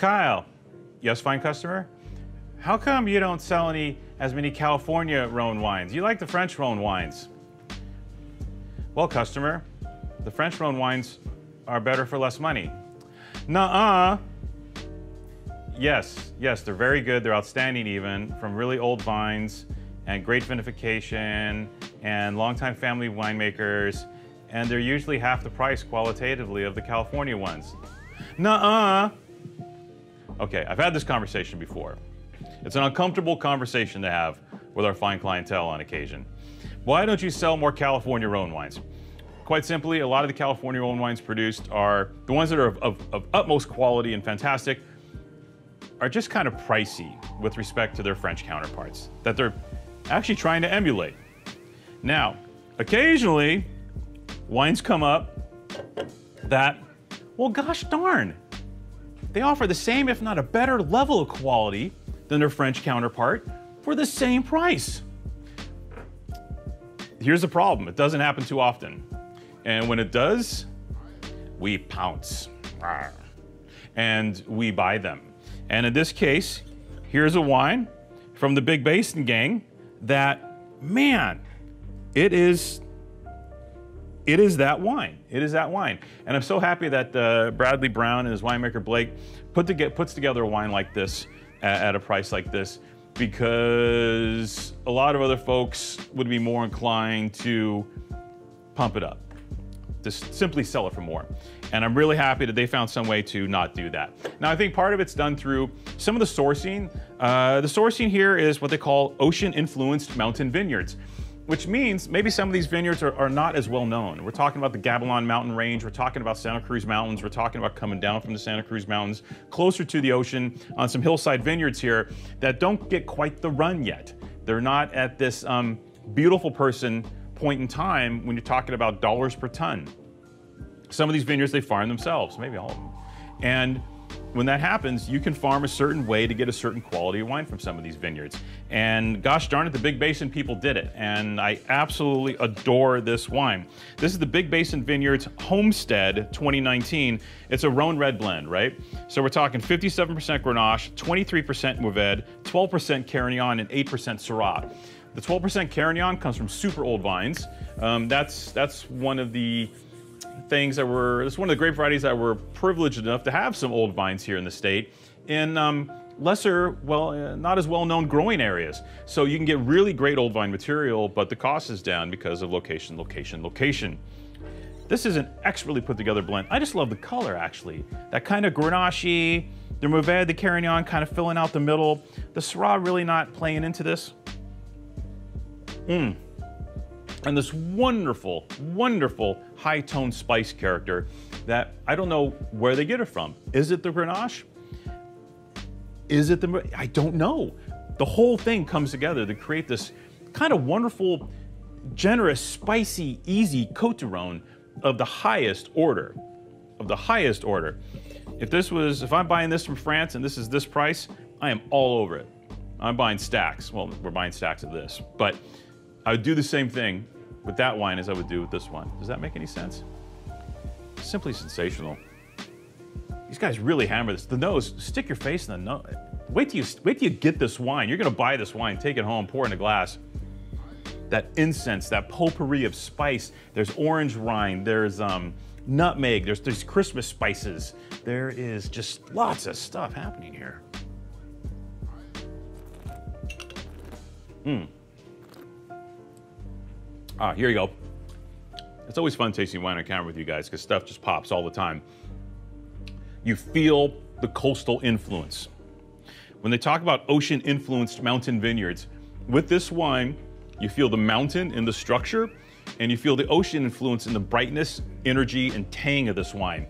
Kyle, yes, fine customer. How come you don't sell as many California Rhone wines? You like the French Rhone wines. Well, customer, the French Rhone wines are better for less money. Nuh-uh. Yes, they're very good. They're outstanding even, from really old vines and great vinification and longtime family winemakers. And they're usually half the price qualitatively of the California ones. Nuh-uh. Okay, I've had this conversation before. It's an uncomfortable conversation to have with our fine clientele on occasion. Why don't you sell more California Rhone wines? Quite simply, a lot of the California Rhone wines produced are, the ones that are of utmost quality and fantastic, are just kind of pricey with respect to their French counterparts that they're actually trying to emulate. Now, occasionally, wines come up that, well, gosh darn, they offer the same, if not a better level of quality than their French counterpart for the same price. Here's the problem, it doesn't happen too often. And when it does, we pounce and we buy them. And in this case, here's a wine from the Big Basin gang that, man, it is that wine. It is that wine. And I'm so happy that Bradley Brown and his winemaker Blake puts together a wine like this at a price like this, because a lot of other folks would be more inclined to pump it up, just simply sell it for more. And I'm really happy that they found some way to not do that. Now, I think part of it's done through some of the sourcing. The sourcing here is what they call ocean-influenced mountain vineyards, which means maybe some of these vineyards are not as well known. We're talking about the Gavilan mountain range, we're talking about Santa Cruz Mountains, we're talking about coming down from the Santa Cruz Mountains, closer to the ocean, on some hillside vineyards here that don't get quite the run yet. They're not at this beautiful person point in time when you're talking about dollars per ton. Some of these vineyards, they farm themselves, maybe all of them. And when that happens, you can farm a certain way to get a certain quality of wine from some of these vineyards. And gosh darn it, the Big Basin people did it. And I absolutely adore this wine. This is the Big Basin Vineyards Homestead 2019. It's a Rhone red blend, right? So we're talking 57% Grenache, 23% Mourvedre, 12% Carignan, and 8% Syrah. The 12% Carignan comes from super old vines. That's one of the things that were, it's one of the grape varieties that were privileged enough to have some old vines here in the state in lesser, not as well-known growing areas. So you can get really great old vine material, but the cost is down because of location, location, location. This is an expertly put together blend. I just love the color, actually. That kind of Grenache, the Mourvedre, the Carignan kind of filling out the middle. The Syrah really not playing into this. And this wonderful, wonderful high-toned spice character that I don't know where they get it from. Is it the Grenache? Is it the, I don't know. The whole thing comes together to create this kind of wonderful, generous, spicy, easy Côte de Rhone of the highest order, of the highest order. If I'm buying this from France and this is this price, I am all over it. I'm buying stacks. Well, we're buying stacks of this, but I would do the same thing with that wine as I would do with this one. Does that make any sense? Simply sensational. These guys really hammer this. The nose, stick your face in the nose. Wait till you get this wine. You're gonna buy this wine, take it home, pour it in a glass. That incense, that potpourri of spice. There's orange rind, there's nutmeg, there's Christmas spices. There is just lots of stuff happening here. Ah, here you go. It's always fun tasting wine on camera with you guys because stuff just pops all the time. You feel the coastal influence. When they talk about ocean-influenced mountain vineyards, with this wine, you feel the mountain in the structure and you feel the ocean influence in the brightness, energy, and tang of this wine.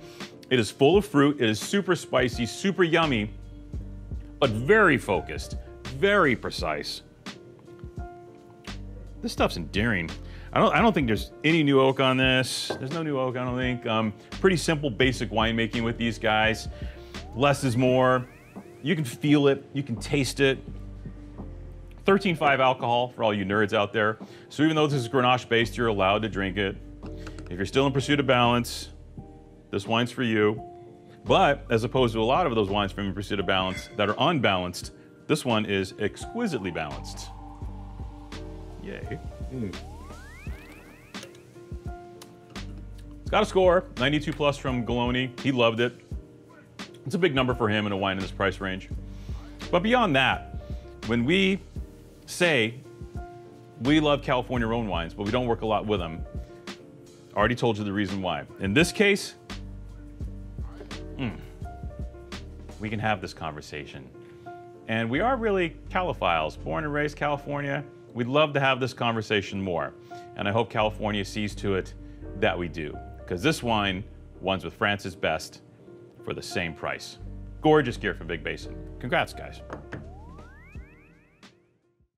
It is full of fruit, it is super spicy, super yummy, but very focused, very precise. This stuff's endearing. I don't think there's any new oak on this. There's no new oak, I don't think. Pretty simple, basic winemaking with these guys. Less is more. You can feel it, you can taste it. 13.5 alcohol for all you nerds out there. So even though this is Grenache-based, you're allowed to drink it. If you're still in pursuit of balance, this wine's for you. But as opposed to a lot of those wines from In Pursuit of Balance that are unbalanced, this one is exquisitely balanced. Yay. Mm. It's got a score, 92 plus from Galoni. He loved it. It's a big number for him in a wine in this price range. But beyond that, when we say we love California Rhone wines, but we don't work a lot with them, I already told you the reason why. In this case, we can have this conversation. And we are really Calophiles, born and raised California. We'd love to have this conversation more. And I hope California sees to it that we do, because this wine wins with France's best for the same price. Gorgeous gear from Big Basin. Congrats, guys.